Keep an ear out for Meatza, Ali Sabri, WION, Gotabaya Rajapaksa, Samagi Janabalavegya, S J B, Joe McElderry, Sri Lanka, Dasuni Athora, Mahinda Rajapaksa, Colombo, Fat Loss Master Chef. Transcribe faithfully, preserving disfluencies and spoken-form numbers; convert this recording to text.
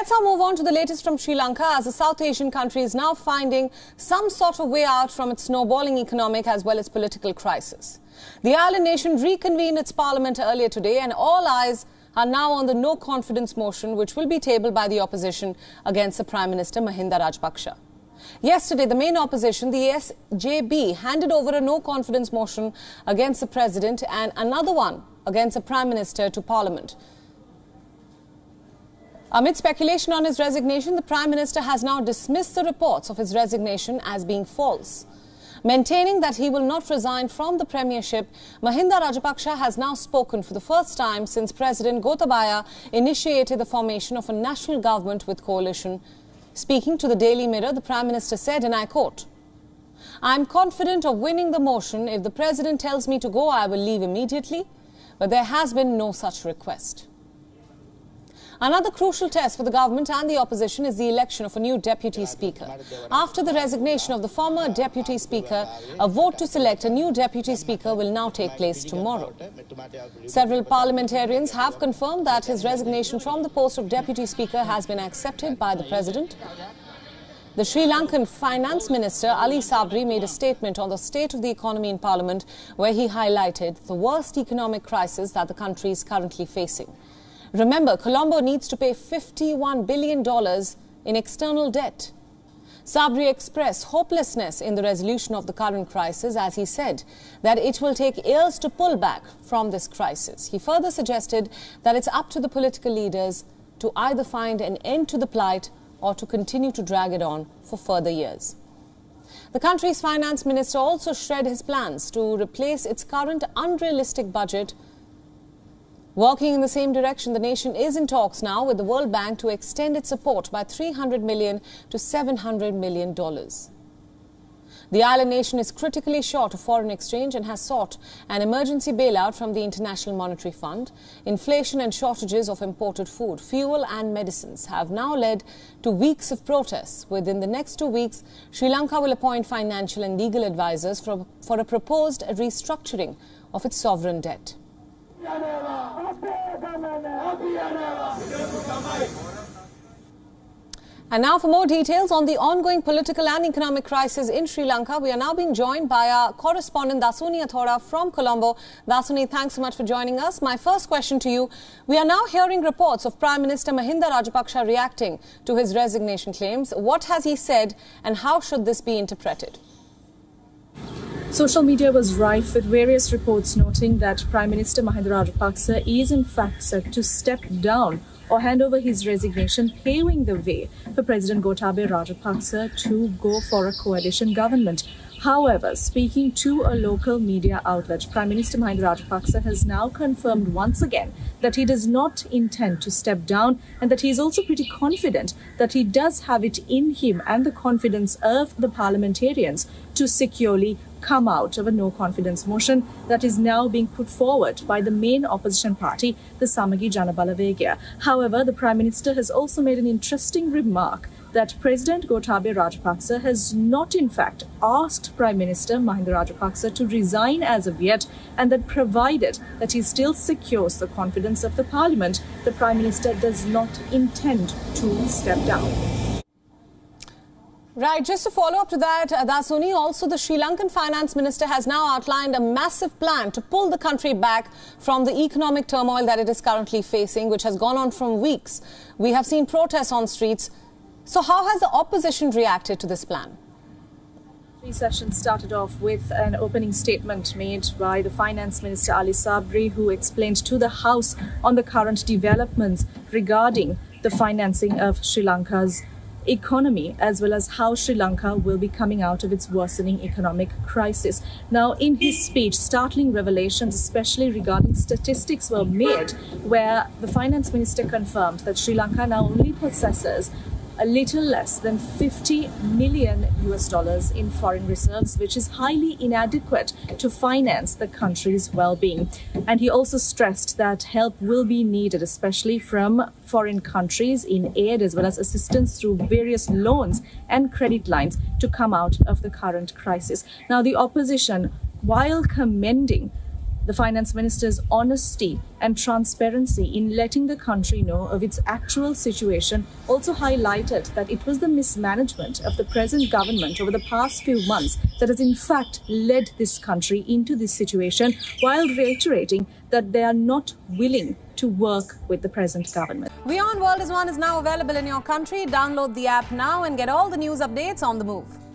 Let's now move on to the latest from Sri Lanka, as the South Asian country is now finding some sort of way out from its snowballing economic as well as political crisis. The island nation reconvened its parliament earlier today, and all eyes are now on the no-confidence motion which will be tabled by the opposition against the Prime Minister Mahinda Rajapaksa. Yesterday, the main opposition, the S J B, handed over a no-confidence motion against the President and another one against the Prime Minister to Parliament. Amid speculation on his resignation, the Prime Minister has now dismissed the reports of his resignation as being false. Maintaining that he will not resign from the premiership, Mahinda Rajapaksa has now spoken for the first time since President Gotabaya initiated the formation of a national government with coalition. Speaking to the Daily Mirror, the Prime Minister said, and I quote, "I am confident of winning the motion. If the President tells me to go, I will leave immediately. But there has been no such request." Another crucial test for the government and the opposition is the election of a new deputy speaker. After the resignation of the former deputy speaker, a vote to select a new deputy speaker will now take place tomorrow. Several parliamentarians have confirmed that his resignation from the post of deputy speaker has been accepted by the president. The Sri Lankan finance minister, Ali Sabri, made a statement on the state of the economy in parliament, where he highlighted the worst economic crisis that the country is currently facing. Remember, Colombo needs to pay fifty-one billion dollars in external debt. Sabri expressed hopelessness in the resolution of the current crisis, as he said that it will take years to pull back from this crisis. He further suggested that it's up to the political leaders to either find an end to the plight or to continue to drag it on for further years. The country's finance minister also shared his plans to replace its current unrealistic budget. Working in the same direction, the nation is in talks now with the World Bank to extend its support by three hundred million dollars to seven hundred million dollars. The island nation is critically short of foreign exchange and has sought an emergency bailout from the International Monetary Fund. Inflation and shortages of imported food, fuel and medicines have now led to weeks of protests. Within the next two weeks, Sri Lanka will appoint financial and legal advisers for, for a proposed restructuring of its sovereign debt. And now for more details on the ongoing political and economic crisis in Sri Lanka, we are now being joined by our correspondent Dasuni Athora from Colombo. Dasuni, thanks so much for joining us. My first question to you, we are now hearing reports of Prime Minister Mahinda Rajapaksa reacting to his resignation claims. What has he said and how should this be interpreted? Social media was rife with various reports noting that Prime Minister Mahinda Rajapaksa is in fact set to step down or hand over his resignation, paving the way for President Gotabaya Rajapaksa to go for a coalition government. However, speaking to a local media outlet, Prime Minister Mahinda Rajapaksa has now confirmed once again that he does not intend to step down, and that he is also pretty confident that he does have it in him and the confidence of the parliamentarians to securely come out of a no-confidence motion that is now being put forward by the main opposition party, the Samagi Janabalavegya. However, the Prime Minister has also made an interesting remark that President Gotabaya Rajapaksa has not in fact asked Prime Minister Mahinda Rajapaksa to resign as of yet, and that provided that he still secures the confidence of the parliament, the Prime Minister does not intend to step down. Right, just to follow up to that, Dasuni, also the Sri Lankan finance minister has now outlined a massive plan to pull the country back from the economic turmoil that it is currently facing, which has gone on for weeks. We have seen protests on streets. So how has the opposition reacted to this plan? The session started off with an opening statement made by the Finance Minister Ali Sabri, who explained to the House on the current developments regarding the financing of Sri Lanka's economy, as well as how Sri Lanka will be coming out of its worsening economic crisis. Now, in his speech, startling revelations, especially regarding statistics, were made, where the Finance Minister confirmed that Sri Lanka now only possesses a little less than fifty million U S dollars in foreign reserves, which is highly inadequate to finance the country's well-being. And he also stressed that help will be needed, especially from foreign countries, in aid as well as assistance through various loans and credit lines to come out of the current crisis. Now, the opposition, while commending the finance minister's honesty and transparency in letting the country know of its actual situation also highlighted that it was the mismanagement of the present government over the past few months that has in fact led this country into this situation, while reiterating that they are not willing to work with the present government. WION World is One is now available in your country. Download the app now and get all the news updates on the move.